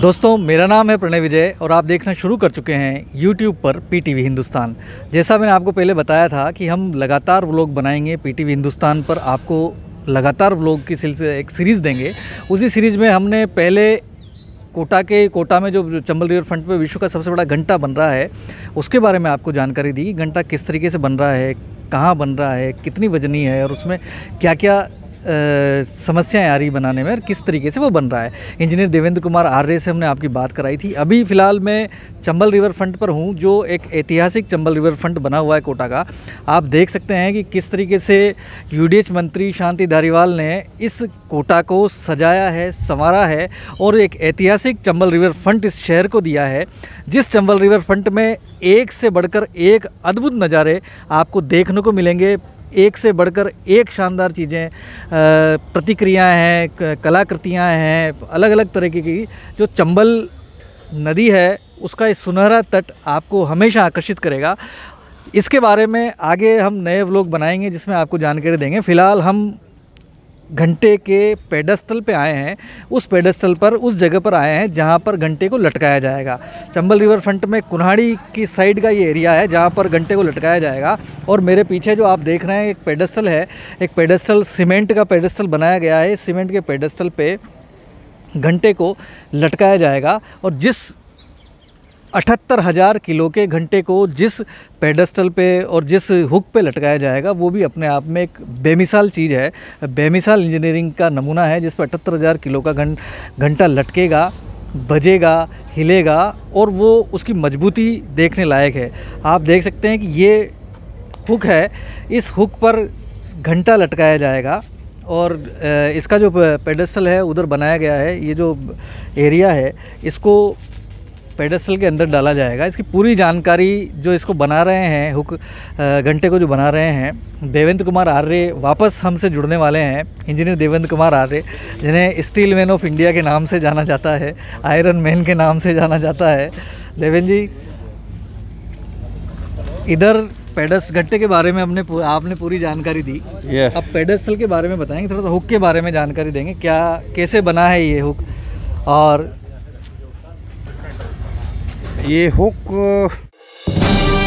दोस्तों, मेरा नाम है प्रणय विजय और आप देखना शुरू कर चुके हैं YouTube पर PTV हिंदुस्तान। जैसा मैंने आपको पहले बताया था कि हम लगातार व्लॉग बनाएंगे PTV हिंदुस्तान पर, आपको लगातार व्लॉग की सिलसिले एक सीरीज़ देंगे। उसी सीरीज़ में हमने पहले कोटा में जो चंबल रिवर फ्रंट पे विश्व का सबसे बड़ा घंटा बन रहा है उसके बारे में आपको जानकारी दी कि घंटा किस तरीके से बन रहा है, कहाँ बन रहा है, कितनी वजनी है और उसमें क्या क्या समस्याएं आ रही बनाने में और किस तरीके से वो बन रहा है। इंजीनियर देवेंद्र कुमार आर्य से हमने आपकी बात कराई थी। अभी फ़िलहाल मैं चंबल रिवर फ्रंट पर हूँ, जो एक ऐतिहासिक चंबल रिवर फ्रंट बना हुआ है कोटा का। आप देख सकते हैं कि किस तरीके से यूडीएच मंत्री शांति धारीवाल ने इस कोटा को सजाया है, संवारा है और एक ऐतिहासिक चंबल रिवर फ्रंट इस शहर को दिया है, जिस चंबल रिवर फ्रंट में एक से बढ़कर एक अद्भुत नज़ारे आपको देखने को मिलेंगे। एक से बढ़कर एक शानदार चीज़ें, प्रतिक्रियाएं हैं, कलाकृतियां हैं, अलग अलग तरीके की। जो चंबल नदी है उसका ये सुनहरा तट आपको हमेशा आकर्षित करेगा। इसके बारे में आगे हम नए व्लॉग बनाएंगे जिसमें आपको जानकारी देंगे। फ़िलहाल हम घंटे के पेडस्टल पे आए हैं, उस पेडस्टल पर, उस जगह पर आए हैं जहाँ पर घंटे को लटकाया जाएगा। चंबल रिवर फ्रंट में कुन्हाड़ी की साइड का ये एरिया है जहाँ पर घंटे को लटकाया जाएगा। और मेरे पीछे जो आप देख रहे हैं एक पेडस्टल है, एक पेडस्टल, सीमेंट का पेडस्टल बनाया गया है। सीमेंट के पेडस्टल पे घंटे को लटकाया जाएगा और जिस 78,000 किलो के घंटे को जिस पेडस्टल पे और जिस हुक पे लटकाया जाएगा वो भी अपने आप में एक बेमिसाल चीज़ है, बेमिसाल इंजीनियरिंग का नमूना है, जिस पर 78,000 किलो का घंटा लटकेगा, बजेगा, हिलेगा और वो उसकी मजबूती देखने लायक है। आप देख सकते हैं कि ये हुक है, इस हुक पर घंटा लटकाया जाएगा और इसका जो पेडस्टल है उधर बनाया गया है। ये जो एरिया है इसको पेडस्टल के अंदर डाला जाएगा। इसकी पूरी जानकारी जो इसको बना रहे हैं, हुक घंटे को जो बना रहे हैं, देवेंद्र कुमार आर्य वापस हमसे जुड़ने वाले हैं। इंजीनियर देवेंद्र कुमार आर्य, जिन्हें स्टील मैन ऑफ इंडिया के नाम से जाना जाता है, आयरन मैन के नाम से जाना जाता है। देवेंद्र जी, इधर पेडस्टल घंटे के बारे में आपने पूरी जानकारी दी। अब पेडस्टल के बारे में बताएंगे, थोड़ा सा हुक के बारे में जानकारी देंगे, क्या कैसे बना है ये हुक। और ये हुक